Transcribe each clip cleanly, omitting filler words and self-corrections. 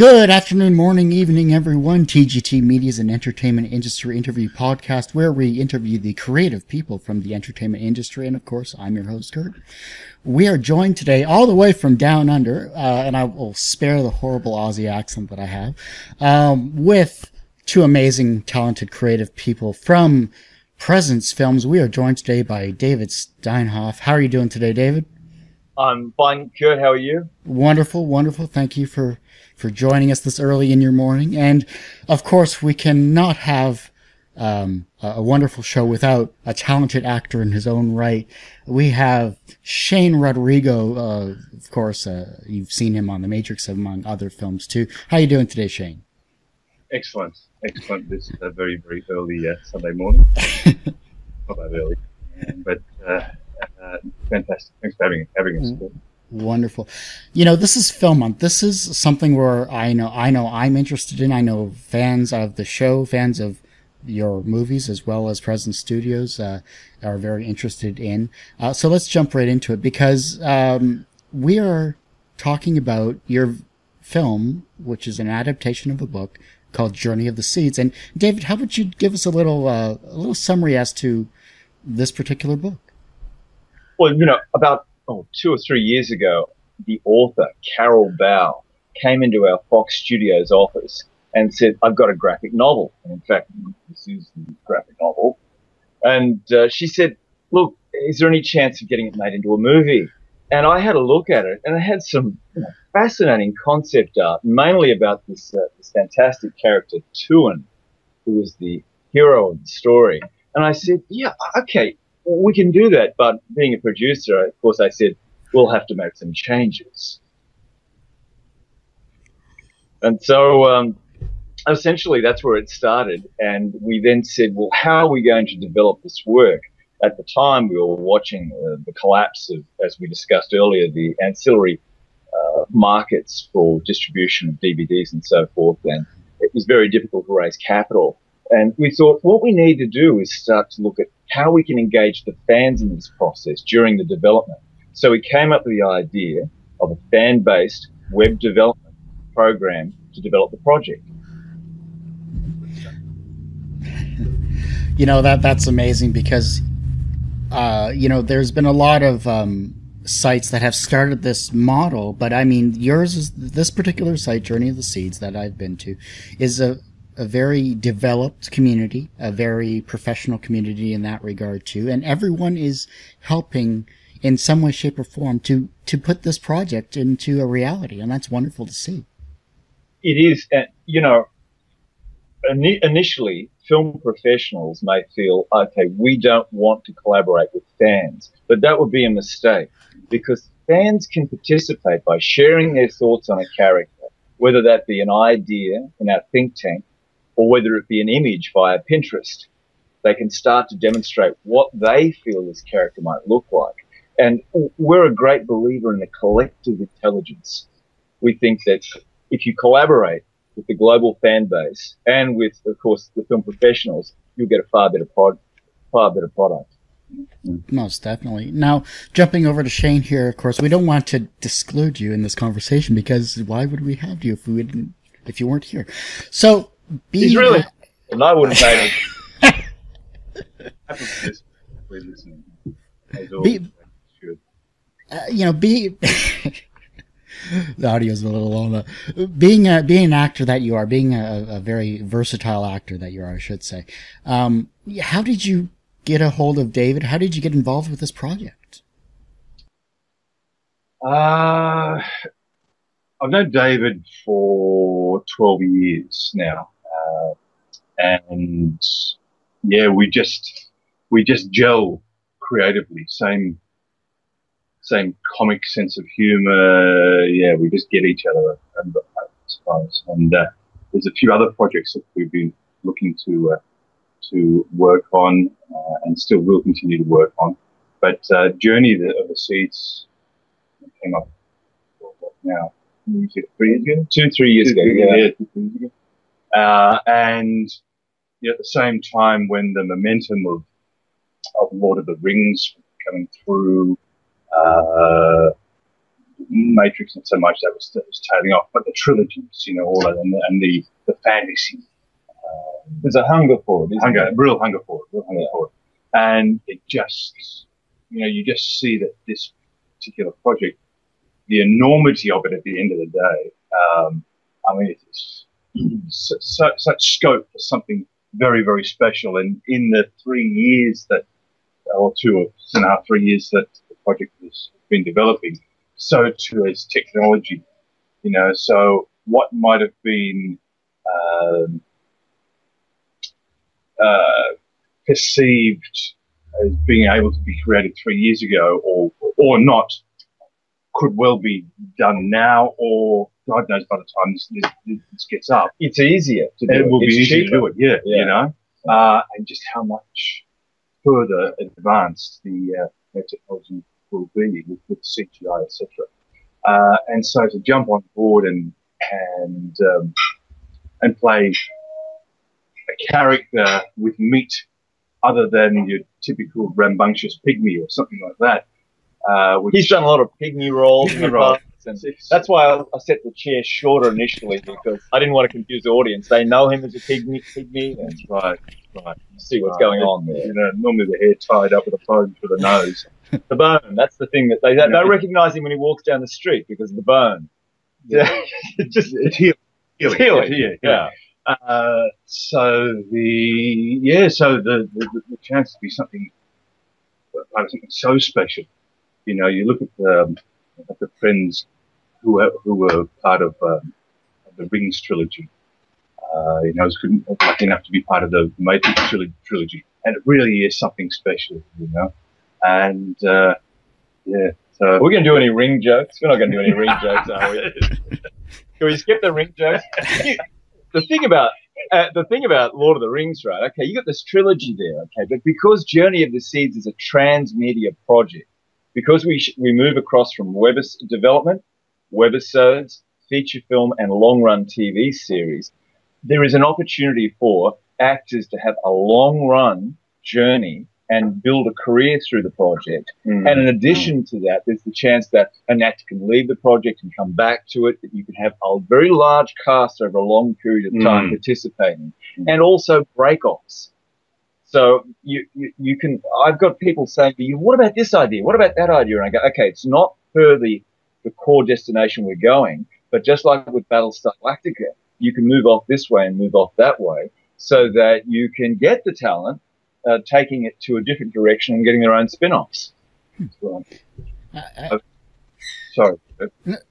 Good afternoon, morning, evening, everyone. TGT Media is an entertainment industry interview podcast where we interview the creative people from the entertainment industry. And of course, I'm your host, Kurt. We are joined today all the way from down under, and I will spare the horrible Aussie accent that I have, with two amazing, talented, creative people from Presence Films. We are joined today by David Steinhoff. How are you doing today, David? I'm fine, Kurt. How are you? Wonderful, wonderful. Thank you for joining us this early in your morning. And of course, we cannot have a wonderful show without a talented actor in his own right. We have Shane Rodrigo. Of course, you've seen him on The Matrix, among other films too. How are you doing today, Shane? Excellent, excellent. This is a very, very early Sunday morning. Not that early, but fantastic. Thanks for having us. Mm-hmm. Wonderful. You know, this is Film Month. This is something where I know I'm interested in. I know fans of the show, fans of your movies, as well as Presence Studios, are very interested in. So let's jump right into it, because we are talking about your film, which is an adaptation of a book called Journey of the Seeds. And David, how about you give us a little summary as to this particular book? Well, you know, about 2 or 3 years ago, the author, Carol Baauw, came into our Fox Studios office and said, "I've got a graphic novel." And in fact, this is the graphic novel. And she said, "Look, is there any chance of getting it made into a movie?" And I had a look at it, and it had some fascinating concept art, mainly about this fantastic character, Tuan, who was the hero of the story. And I said, "Yeah, okay, we can do that," but being a producer, of course, I said, we'll have to make some changes. And so essentially that's where it started. And we then said, well, how are we going to develop this work? At the time, we were watching the collapse of, as we discussed earlier, the ancillary markets for distribution of DVDs and so forth. And it was very difficult to raise capital. And we thought what we need to do is start to look at how we can engage the fans in this process during the development. So we came up with the idea of a fan-based web development program to develop the project. You know, that's amazing, because, you know, there's been a lot of sites that have started this model, but I mean, yours is, this particular site, Journey of the Seeds, that I've been to, is a very developed community, a very professional community in that regard too. And everyone is helping in some way, shape or form to put this project into a reality. And that's wonderful to see. It is. You know, initially film professionals may feel, okay, we don't want to collaborate with fans, but that would be a mistake, because fans can participate by sharing their thoughts on a character, whether that be an idea in our think tank, or whether it be an image via Pinterest. They can start to demonstrate what they feel this character might look like. And we're a great believer in the collective intelligence. We think that if you collaborate with the global fan base and with, of course, the film professionals, you'll get a far better product. Most definitely. Now, jumping over to Shane here, of course, we don't want to disclude you in this conversation, because why would we have you if you weren't here? So, he's really, and I wouldn't say anything. You know, the audio's a little longer. Being an actor that you are, being a very versatile actor that you are, I should say. How did you get a hold of David? How did you get involved with this project? I've known David for 12 years now. And yeah, we just gel creatively. Same comic sense of humor. Yeah, we just get each other, I suppose. And there's a few other projects that we've been looking to work on, and still will continue to work on. But Journey of the Seeds came up now 3 years ago? 2-3 years ago. Yeah. And at the same time, when the momentum of Lord of the Rings coming through, Matrix not so much, that was tailing off, but the trilogies, you know, all of them, and the fantasy. There's a hunger for it, isn't there? Real hunger for it, And it just, you know, you just see that this particular project, the enormity of it at the end of the day, I mean, it's such scope for something very, very special. And in the 3 years that, or two and a half, 3 years that the project has been developing, so too is technology, you know. So what might have been perceived as being able to be created 3 years ago or not could well be done now, or God knows by the time this gets up. It's easier to do it. It will be easier to do it, yeah. You know. And just how much further advanced the technology will be with CGI, etc. And so to jump on board and play a character with meat other than your typical rambunctious pygmy or something like that. He's done a lot of pygmy roles in the past. That's why I set the chair shorter initially, because I didn't want to confuse the audience. They know him as a pygmy. That's right. See what's going on there. You know, normally the hair tied up with a bone for the nose. The bone, that's the thing that they recognize him when he walks down the street because of the bone. Yeah. It's healing. Yeah. So the chance to be something so special. You know, you look at the friends who were part of the Rings trilogy. You know, I was lucky enough to be part of the Matrix trilogy, and it really is something special, you know. And yeah, so we're going to do any ring jokes. We're not going to do any ring jokes, are we? Can we skip the ring jokes? The thing about Lord of the Rings, right? Okay, you got this trilogy there, okay, but because Journey of the Seeds is a transmedia project, because we move across from development, webisodes, feature film, and long-run TV series, there is an opportunity for actors to have a long-run journey and build a career through the project. Mm. And in addition to that, there's the chance that an actor can leave the project and come back to it, that you can have a very large cast over a long period of time participating, and also break-offs. So you can, I've got people saying to you, what about this idea? What about that idea? And I go, okay, it's not per the core destination we're going, but just like with Battlestar Galactica, you can move off this way and move off that way so that you can get the talent taking it to a different direction and getting their own spin-offs. Sorry.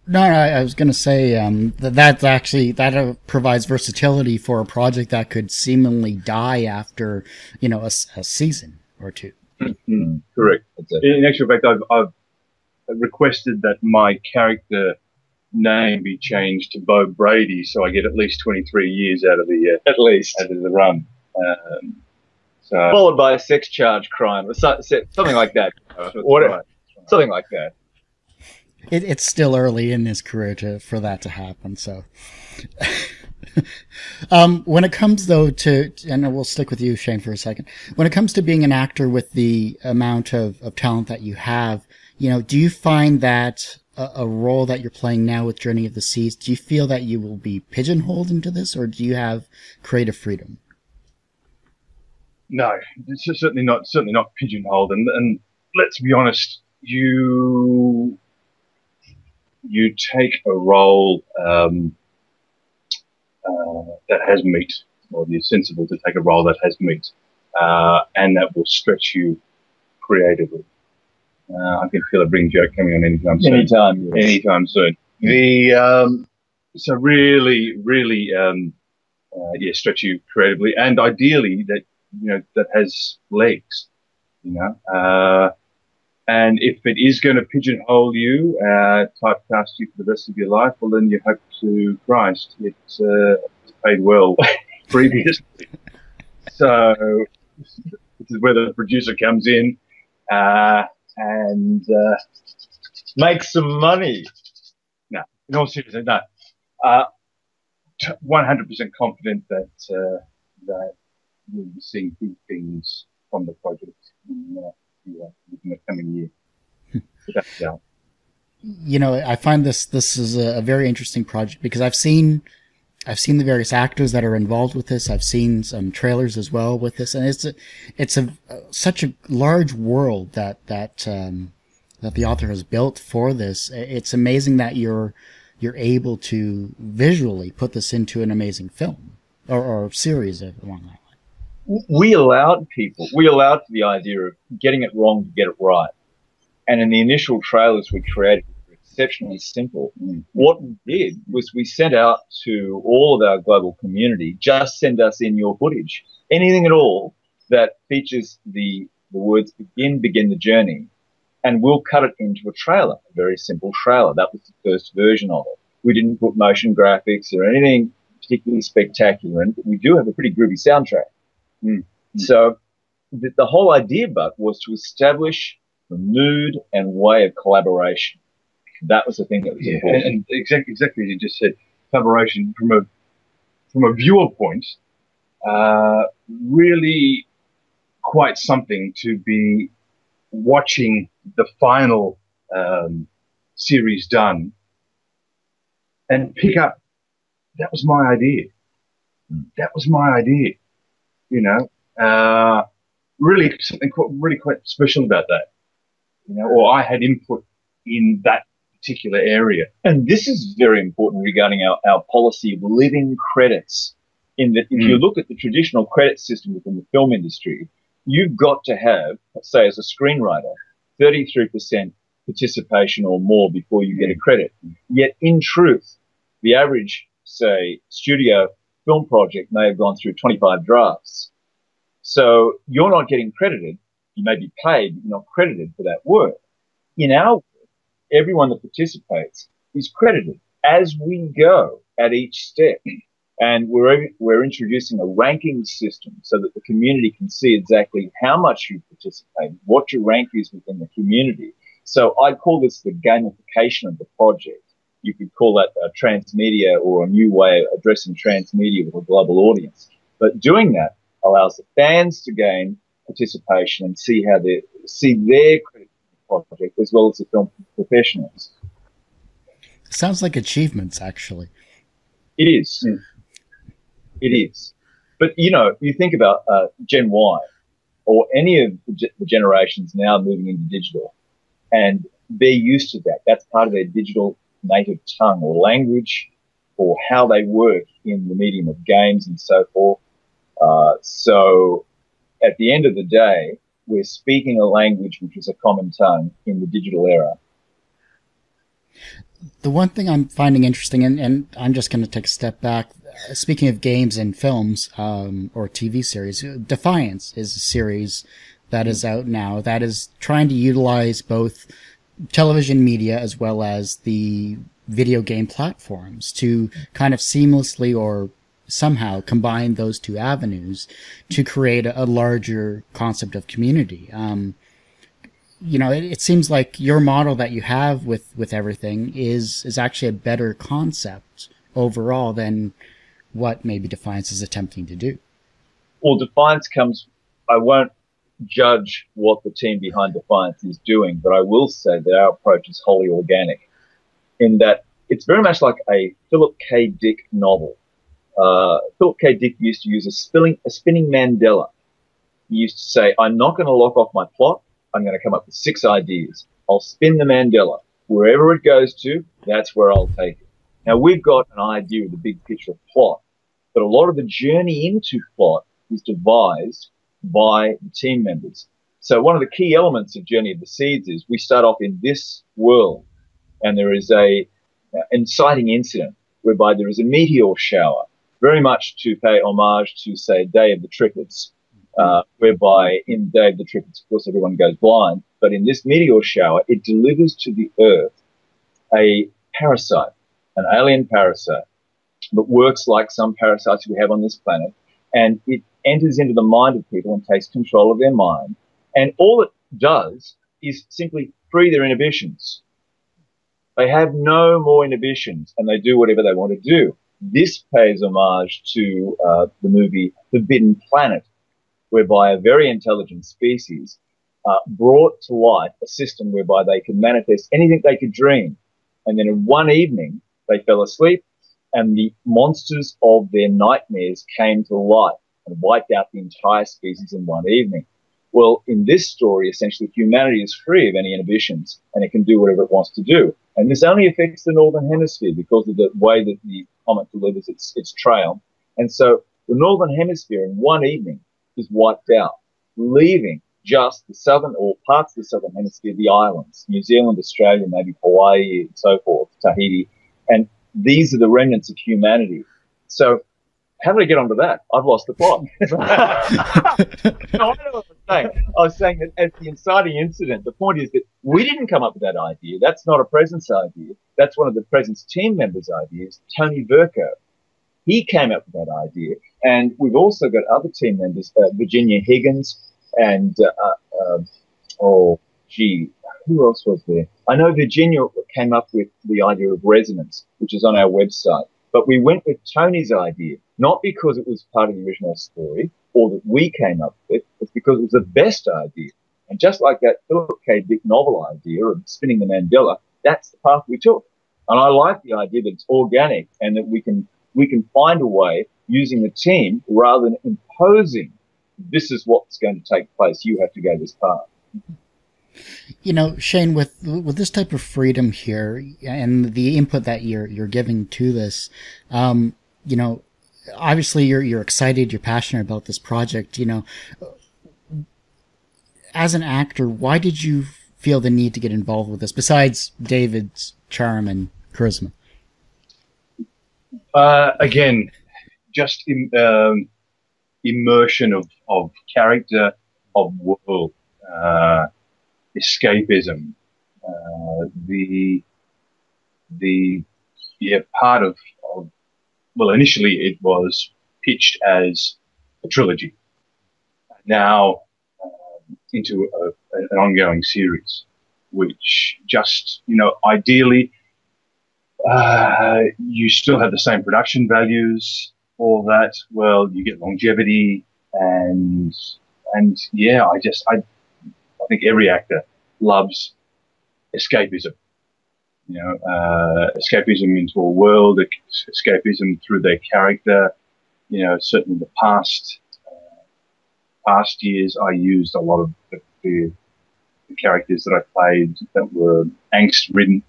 No, I was going to say that provides versatility for a project that could seemingly die after, you know, a season or two. Mm-hmm. Correct. In actual fact, I've requested that my character name be changed to Bo Brady, so I get at least 23 years out of the run. So, followed by a sex charge crime or something like that. Something like that. It's still early in his career for that to happen. So, when it comes though to, and we'll stick with you, Shane, for a second. When it comes to being an actor with the amount of talent that you have, you know, do you find that a role that you're playing now with Journey of the Seas, do you feel that you will be pigeonholed into this, or do you have creative freedom? No, it's certainly not pigeonholed. And let's be honest, you take a role that has meat, or you're sensible to take a role that has meat, and that will stretch you creatively. I can feel a ring joke coming on anytime soon. So really, stretch you creatively, and ideally that, you know, that has legs, you know. And if it is going to pigeonhole you, typecast you for the rest of your life, well, then you hope to Christ it's paid well previously. So this is where the producer comes in and makes some money. No, in all seriousness, no. 100% confident that we'll be seeing big things from the project in the coming year. you know, I find this is a very interesting project because I've seen the various actors that are involved with this. I've seen some trailers as well with this, and it's such a large world that the author has built for this. It's amazing that you're able to visually put this into an amazing film or series along that line. We allowed for the idea of getting it wrong to get it right. And in the initial trailers we created, were exceptionally simple. Mm. What we did was we sent out to all of our global community, just send us in your footage, anything at all that features the words begin the journey, and we'll cut it into a trailer, a very simple trailer. That was the first version of it. We didn't put motion graphics or anything particularly spectacular, and we do have a pretty groovy soundtrack. Mm. Mm. So the whole idea, Buck, was to establish the mood and way of collaboration. That was the thing that was important. And exactly as you just said, collaboration from a viewer point, really quite something to be watching the final series done and pick up. That was my idea. That was my idea. You know, really something really quite special about that. You know, or I had input in that particular area. And this is very important regarding our policy of living credits, in that if you look at the traditional credit system within the film industry, you've got to have, say as a screenwriter, 33% participation or more before you get a credit. Yet in truth, the average, say, studio film project may have gone through 25 drafts. So you're not getting credited. You may be paid, but not credited for that work. In our work, everyone that participates is credited as we go at each step. And we're introducing a ranking system so that the community can see exactly how much you participate, what your rank is within the community. So I call this the gamification of the project. You could call that a transmedia, or a new way of addressing transmedia with a global audience. But doing that allows the fans to gain participation and see their credit to the project, as well as the film professionals. Sounds like achievements, actually. It is. Mm. It is. But, you know, you think about Gen Y or any of the generations now moving into digital, and they're used to that. That's part of their digital native tongue or language, or how they work in the medium of games and so forth. So at the end of the day, we're speaking a language which is a common tongue in the digital era. The one thing I'm finding interesting, and I'm just going to take a step back, speaking of games and films or TV series, Defiance is a series that is out now that is trying to utilize both television media as well as the video game platforms to kind of seamlessly or somehow combine those two avenues to create a larger concept of community. You know, it seems like your model that you have with everything is actually a better concept overall than what maybe Defiance is attempting to do. Well, Defiance comes, I won't judge what the team behind Defiance is doing, but I will say that our approach is wholly organic, in that it's very much like a Philip K. Dick novel. Philip K. Dick used to use a spinning Mandela. He used to say, I'm not going to lock off my plot. I'm going to come up with 6 ideas. I'll spin the Mandela. Wherever it goes to, that's where I'll take it. Now, we've got an idea of the big picture of plot, but a lot of the journey into plot is devised by the team members. So one of the key elements of Journey of the Seeds is we start off in this world, and there is an inciting incident whereby there is a meteor shower, very much to pay homage to, say, Day of the Triffids, whereby in Day of the Triffids, of course, everyone goes blind. But in this meteor shower, it delivers to the Earth a parasite, an alien parasite that works like some parasites we have on this planet, and it enters into the mind of people and takes control of their mind. And all it does is simply free their inhibitions. They have no more inhibitions, and they do whatever they want to do. This pays homage to the movie Forbidden Planet, whereby a very intelligent species brought to life a system whereby they could manifest anything they could dream. And then in one evening, they fell asleep, and the monsters of their nightmares came to life and wiped out the entire species in one evening. Well, in this story, essentially, humanity is free of any inhibitions, and it can do whatever it wants to do. And this only affects the Northern Hemisphere because of the way that the comet delivers its trail. And so the Northern Hemisphere in one evening is wiped out, leaving just the southern, or parts of the Southern Hemisphere, the islands, New Zealand, Australia, maybe Hawaii, and so forth, Tahiti. And these are the remnants of humanity. So how did I get onto that? I've lost the plot. No, I don't know what I was saying. I was saying that at the inciting incident, the point is that we didn't come up with that idea. That's not a Presence idea. That's one of the Presence team members' ideas, Tony Verco. He came up with that idea. And we've also got other team members, Virginia Higgins and, oh, gee, who else was there? I know Virginia came up with the idea of resonance, which is on our website. But we went with Tony's idea, not because it was part of the original story or that we came up with it. It's because it was the best idea. And just like that Philip K. Dick novel idea of spinning the Mandela, that's the path we took. And I like the idea that it's organic and that we can find a way using the team rather than imposing, this is what's going to take place, you have to go this path. You know, Shane, with this type of freedom here and the input that you're giving to this, you know, obviously you're excited, you're passionate about this project. You know, as an actor, why did you feel the need to get involved with this besides David's charm and charisma? Again, just immersion of character, of world. Escapism, part of, well, initially it was pitched as a trilogy, now into an ongoing series, which just, you know, ideally you still have the same production values, all that, well, you get longevity, and yeah, I think every actor loves escapism, you know, escapism into a world, escapism through their character. You know, certainly the past years, I used a lot of the characters that I played that were angst-ridden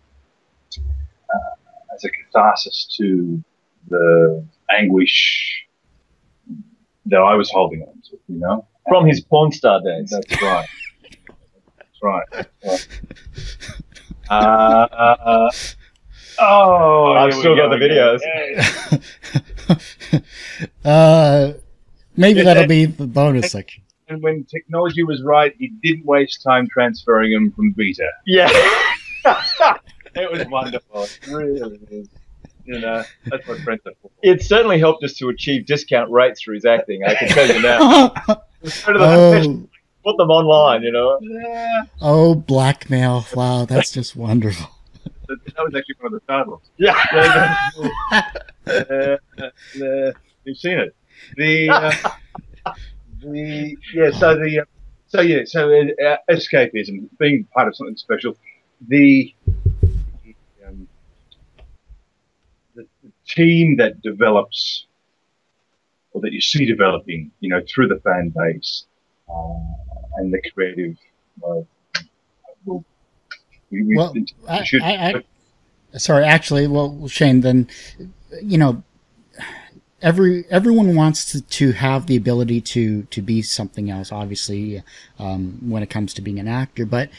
as a catharsis to the anguish that I was holding on to, you know. From his porn star days. That's right. Right. Oh, I've still got the videos. Yeah. Maybe that'll be the bonus section. And when technology was right, it didn't waste time transferring them from beta. Yeah. It was wonderful. It really is. You know, that's what friends are for. It certainly helped us to achieve discount rates through his acting, I can tell you now. Oh. Put them online, you know. Yeah. Oh, blackmail. Wow, that's just wonderful. That was actually one of the titles. Yeah. You've seen it. So escapism, being part of something special. The team that develops, or that you see developing, you know, through the fan base, and the creative. Shane, then, you know, everyone wants to have the ability to be something else, obviously, when it comes to being an actor. But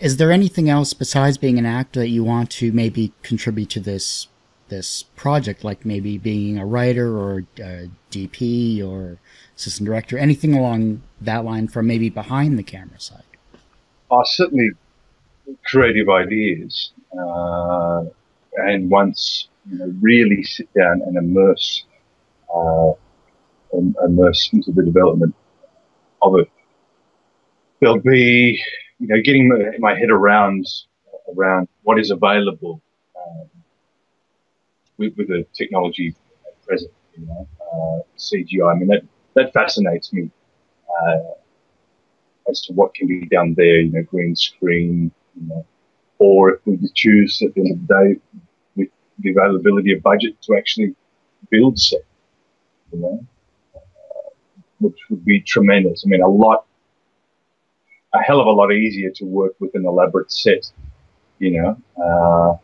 is there anything else besides being an actor that you want to maybe contribute to this project, like maybe being a writer or a DP or assistant director, anything along that line from maybe behind the camera side? Oh, certainly creative ideas. And once, you know, really sit down and immerse into the development of it. There'll be, you know, getting my head around what is available with the technology present, you know, CGI. I mean, that fascinates me as to what can be done there, you know, green screen, you know, or if we choose at the end of the day with the availability of budget to actually build set, you know, which would be tremendous. I mean, a hell of a lot easier to work with an elaborate set, you know,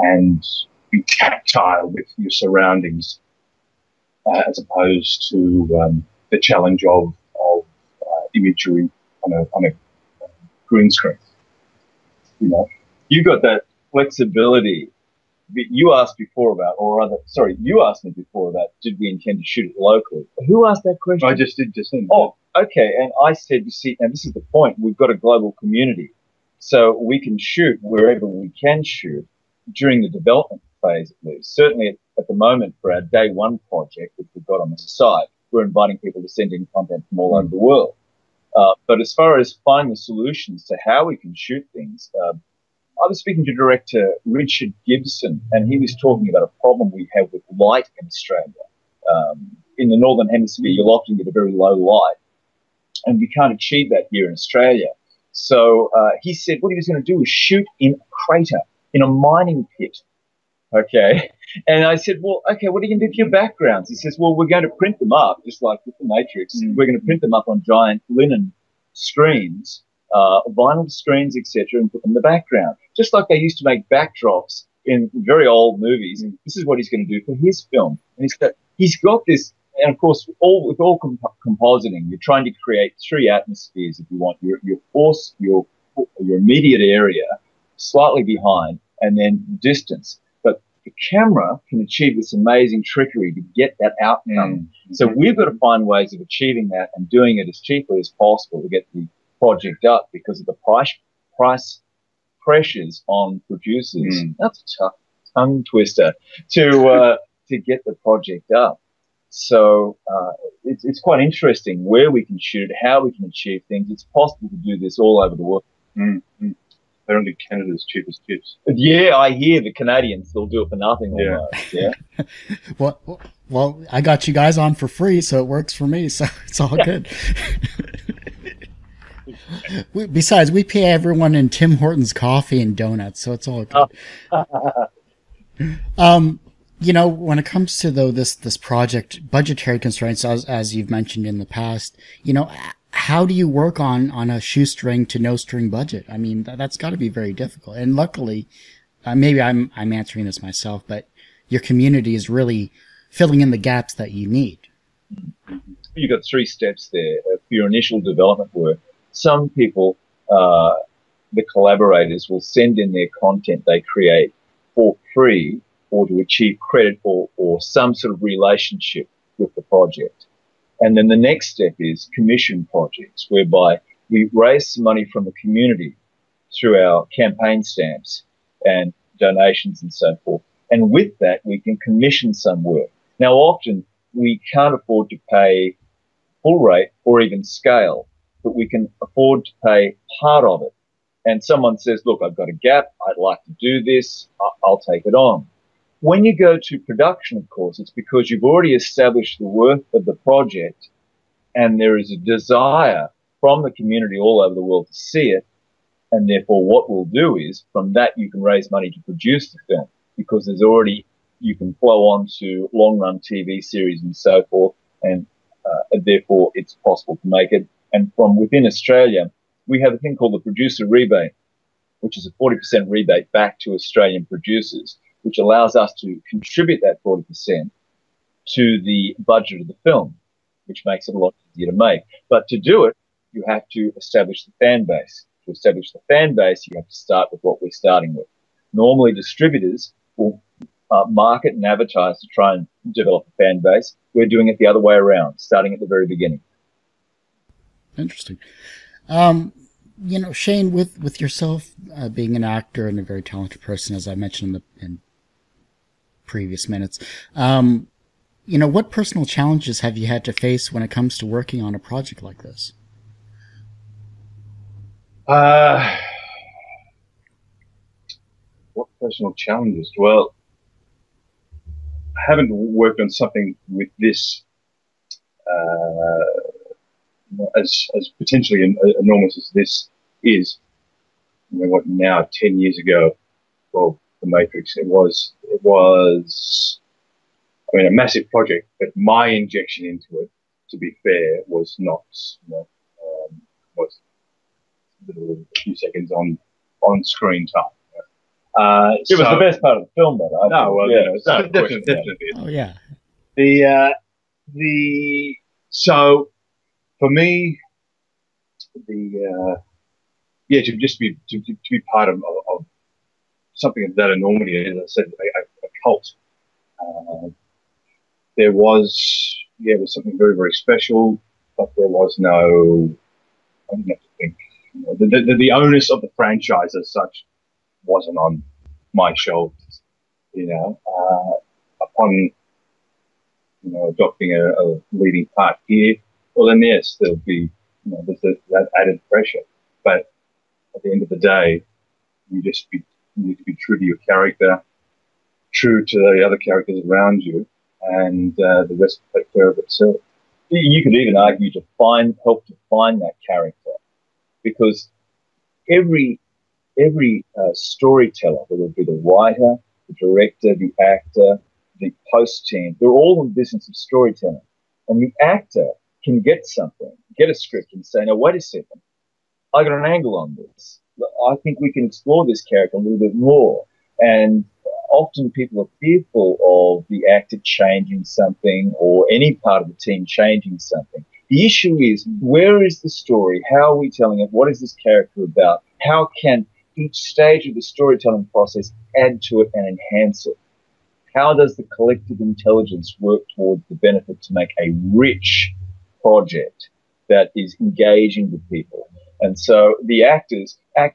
and be tactile with your surroundings as opposed to the challenge of imagery on a green screen. You know, you got that flexibility. You asked me before about did we intend to shoot it locally. Who asked that question? I just did just then. Oh, okay. And I said, you see, and this is the point, we've got a global community, so we can shoot wherever we can shoot during the development phase at least. Certainly at the moment for our day one project, which we've got on the site, we're inviting people to send in content from all over the world. But as far as finding solutions to how we can shoot things, I was speaking to director Richard Gibson, and he was talking about a problem we have with light in Australia. In the Northern Hemisphere, you'll often get a very low light, and we can't achieve that here in Australia. So he said what he was going to do was shoot in a crater, in a mining pit, okay? And I said, well, okay, what are you going to do for your backgrounds? He says, well, we're going to print them up, just like with the Matrix. Mm-hmm. We're going to print them up on giant linen screens, vinyl screens, etc., and put them in the background, just like they used to make backdrops in very old movies. And this is what he's going to do for his film. And he's got this, and of course, with all compositing, you're trying to create three atmospheres if you want. Your immediate area, slightly behind, and then distance. But the camera can achieve this amazing trickery to get that outcome. Mm. So we've got to find ways of achieving that and doing it as cheaply as possible to get the project up, because of the price pressures on producers. Mm. That's a tough tongue twister to get the project up. So it's quite interesting where we can shoot, how we can achieve things. It's possible to do this all over the world. Mm. Mm. They're only Canada's cheapest chips. Yeah, I hear the Canadians, they'll do it for nothing. Yeah. Almost, yeah. Well, I got you guys on for free, so it works for me. So it's all good. Besides, we pay everyone in Tim Horton's coffee and donuts, so it's all good. You know, when it comes to though this project, budgetary constraints, as you've mentioned in the past, you know, how do you work on a shoestring to no string budget? I mean, that's got to be very difficult. And luckily, maybe I'm answering this myself, but your community is really filling in the gaps that you need. You've got three steps there for your initial development work. Some people, the collaborators, will send in their content they create for free or to achieve credit or some sort of relationship with the project. And then the next step is commission projects, whereby we raise some money from the community through our campaign stamps and donations and so forth. And with that, we can commission some work. Now, often we can't afford to pay full rate or even scale, but we can afford to pay part of it. And someone says, look, I've got a gap, I'd like to do this, I'll take it on. When you go to production, of course, it's because you've already established the worth of the project and there is a desire from the community all over the world to see it. And therefore, what we'll do is from that you can raise money to produce the film, because there's already, you can flow on to long-run TV series and so forth, and therefore it's possible to make it. And from within Australia, we have a thing called the producer rebate, which is a 40% rebate back to Australian producers, which allows us to contribute that 40% to the budget of the film, which makes it a lot easier to make. But to do it, you have to establish the fan base. To establish the fan base, you have to start with what we're starting with. Normally, distributors will market and advertise to try and develop a fan base. We're doing it the other way around, starting at the very beginning. Interesting. You know, Shane, with yourself being an actor and a very talented person, as I mentioned in previous minutes, you know, what personal challenges have you had to face when it comes to working on a project like this? What personal challenges? Well, I haven't worked on something with this as potentially enormous as this is, you know, what now, 10 years ago, well, The Matrix, it was, I mean, a massive project, but my injection into it, to be fair, was not, you know, was a few seconds on screen time. It was the best part of the film, though. Definitely. Oh, yeah. So for me, to be part of something of that enormity, as I said, a cult. It was something very, very special, but there was no, I didn't have to think, you know, the onus of the franchise as such wasn't on my shoulders, you know. Upon, you know, adopting a leading part here, well, then yes, there'll be, you know, there's that added pressure. But at the end of the day, you need to be true to your character, true to the other characters around you, and the rest will take care of itself. You could even argue help define that character, because every storyteller, whether it be the writer, the director, the actor, the post team, they're all in the business of storytelling. And the actor can get a script and say, "No, wait a second, I got an angle on this. I think we can explore this character a little bit more." And often people are fearful of the actor changing something or any part of the team changing something. The issue is, where is the story? How are we telling it? What is this character about? How can each stage of the storytelling process add to it and enhance it? How does the collective intelligence work towards the benefit to make a rich project that is engaging with people? And so the actors are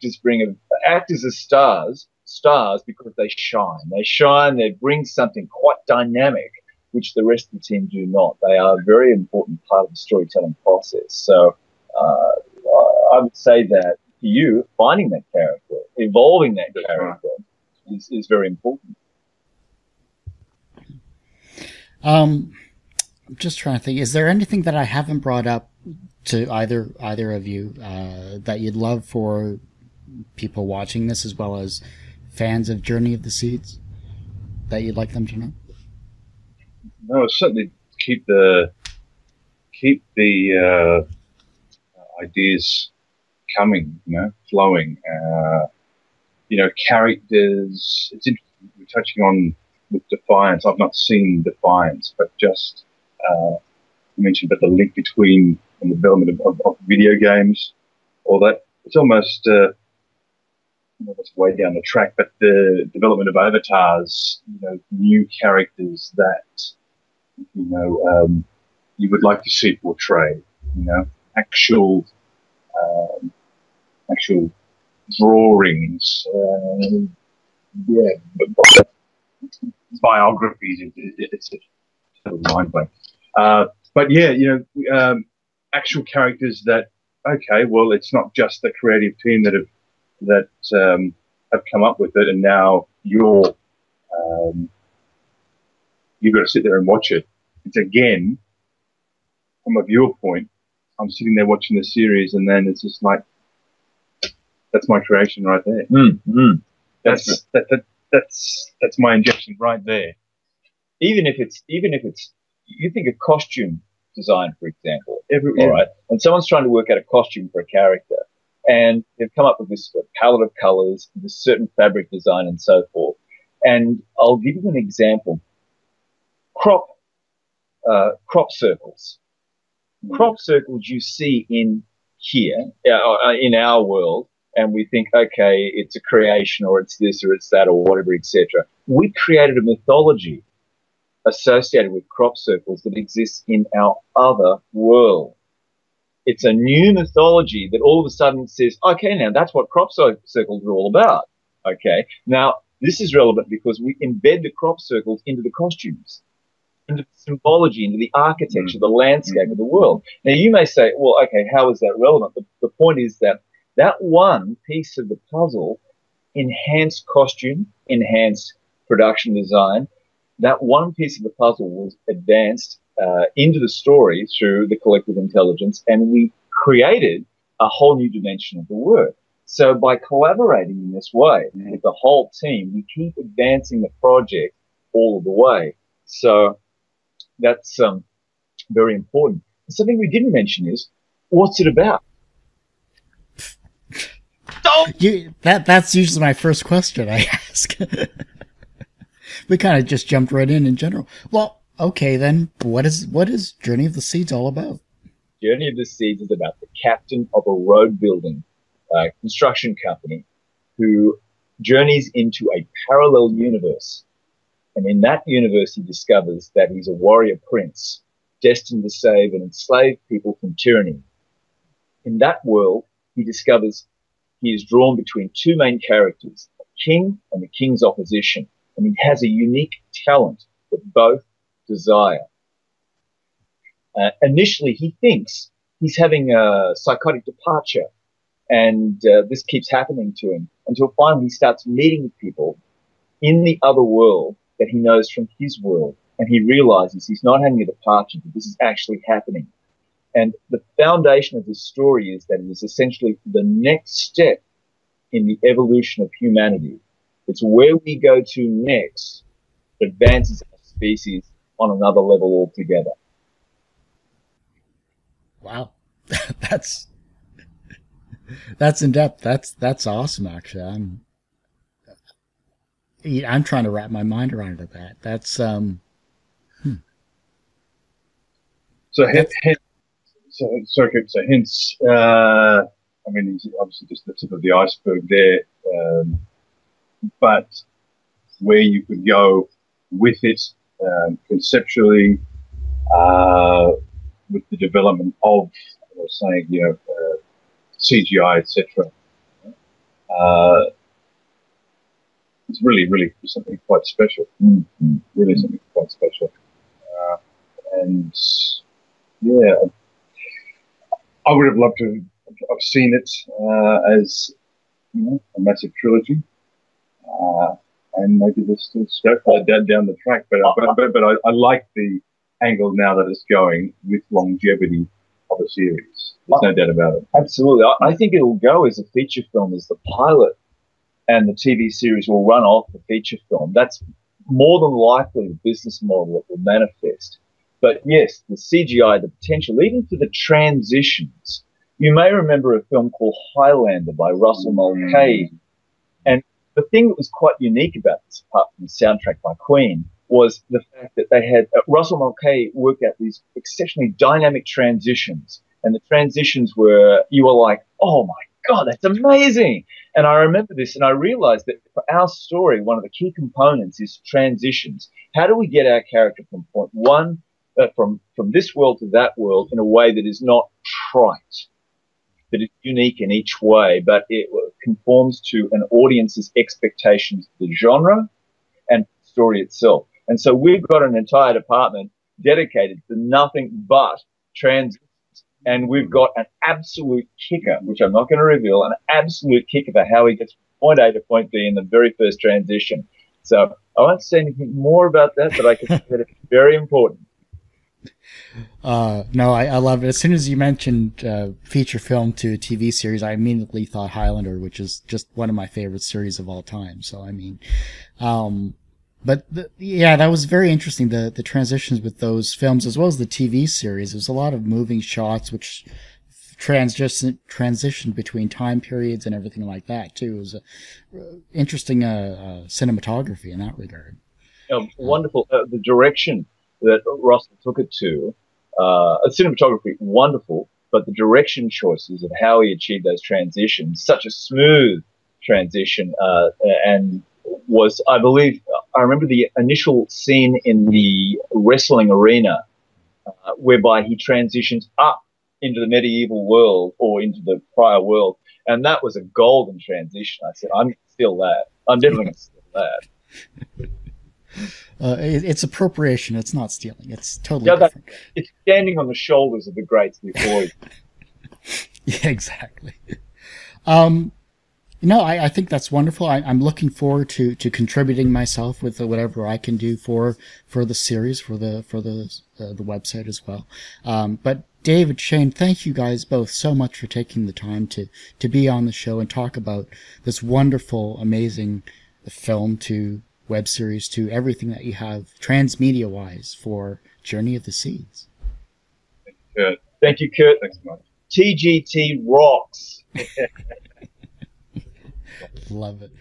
stars because they shine. They bring something quite dynamic, which the rest of the team do not. They are a very important part of the storytelling process. So I would say that to you, finding that character, evolving that character is very important. I'm just trying to think, is there anything that I haven't brought up to either of you that you'd love for people watching this, as well as fans of Journey of the Seeds, that you'd like them to know? No, certainly keep the ideas coming, you know, flowing. You know, characters. It's interesting. We're touching on with Defiance. I've not seen Defiance, but just you mentioned about the link between and the development of video games, all that. It's almost it's way down the track, but the development of avatars, you know, new characters that, you know, you would like to see portrayed, you know, actual drawings, biographies. It's a mind blank. But yeah, you know, actual characters that, okay, well, it's not just the creative team that have come up with it, and now you've got to sit there and watch it. It's, again, from a viewer point, I'm sitting there watching the series, and then it's just like, that's my creation right there. That's my injection right there. Even if it's, you think of costume design, for example. All right, and someone's trying to work out a costume for a character, and they've come up with this palette of colors, this certain fabric design, and so forth. And I'll give you an example: crop circles. Crop circles you see in here, in our world, and we think, okay, it's a creation, or it's this, or it's that, or whatever, etc. We created a mythology associated with crop circles that exists in our other world. It's a new mythology that all of a sudden says, okay, now that's what crop circles are all about. Okay, now this is relevant because we embed the crop circles into the costumes, into the symbology, into the architecture, the landscape of the world. Now you may say, well, okay, how is that relevant? The point is that one piece of the puzzle enhanced costume, enhanced production design. That one piece of the puzzle was advanced into the story through the collective intelligence, and we created a whole new dimension of the work. So by collaborating in this way with the whole team, we keep advancing the project all of the way. So that's very important. Something we didn't mention is, what's it about? That's usually my first question I ask. We kind of just jumped right in general. Well, okay, then what is Journey of the Seeds all about? Journey of the Seeds is about the captain of a road building construction company who journeys into a parallel universe. And in that universe, he discovers that he's a warrior prince destined to save and enslave people from tyranny. In that world, he discovers he is drawn between two main characters, a king and the king's opposition. And he has a unique talent that both desire. Initially, he thinks he's having a psychotic departure, and this keeps happening to him until finally he starts meeting people in the other world that he knows from his world, and he realizes he's not having a departure, but this is actually happening. And the foundation of this story is that it is essentially the next step in the evolution of humanity. It's where we go to next that advances our species on another level altogether. Wow. That's in depth. That's awesome, actually. I'm trying to wrap my mind around that. So hints. I mean, it's obviously just the tip of the iceberg there, but where you could go with it conceptually, with the development of, I was saying, CGI, etc. It's really something quite special. Mm-hmm. Really something quite special. And yeah, I would have loved to have seen it as a massive trilogy, and maybe there's still scope for that down the track. But I like the angle now that it's going with longevity of a series. There's no doubt about it. Absolutely. I think it'll go as a feature film, as the pilot, and the TV series will run off the feature film. That's more than likely the business model that will manifest. But yes, the CGI, the potential, even for the transitions. You may remember a film called Highlander by Russell Mulcahy. And the thing that was quite unique about this, apart from the soundtrack by Queen, was the fact that they had Russell Mulcahy worked out these exceptionally dynamic transitions. And the transitions were, you were like, oh my God, that's amazing. And I remember this, and I realized that for our story, one of the key components is transitions. How do we get our character from point one, from this world to that world, in a way that is not trite, that is unique in each way, but it conforms to an audience's expectations of the genre and story itself. And so we've got an entire department dedicated to nothing but transitions. And we've got an absolute kicker, which I'm not going to reveal, an absolute kicker for how he gets from point A to point B in the very first transition. So I won't say anything more about that, but I can say that it's very important. No, I love it. As soon as you mentioned feature film to TV series, I immediately thought Highlander, which is just one of my favorite series of all time. So, I mean, But that was very interesting, the transitions with those films as well as the TV series. There's a lot of moving shots which transitioned between time periods and everything like that too. It was interesting cinematography in that regard. Wonderful. The direction that Russell took it to, cinematography, wonderful, but the direction choices of how he achieved those transitions, such a smooth transition, and was, I believe, I remember the initial scene in the wrestling arena whereby he transitions up into the medieval world or into the prior world. And that was a golden transition. I said, I'm going to steal that. I'm definitely going to steal that. It's appropriation. It's not stealing. It's totally different. It's standing on the shoulders of the greats before you. Yeah, exactly. You know, I think that's wonderful. I'm looking forward to contributing myself with whatever I can do for the series, for the website as well. But David, Shane, thank you guys both so much for taking the time to be on the show and talk about this wonderful, amazing film to web series to everything that you have transmedia-wise for Journey of the Seeds. Good. Thank you, Kurt. Thanks so much. TGT rocks. Love it.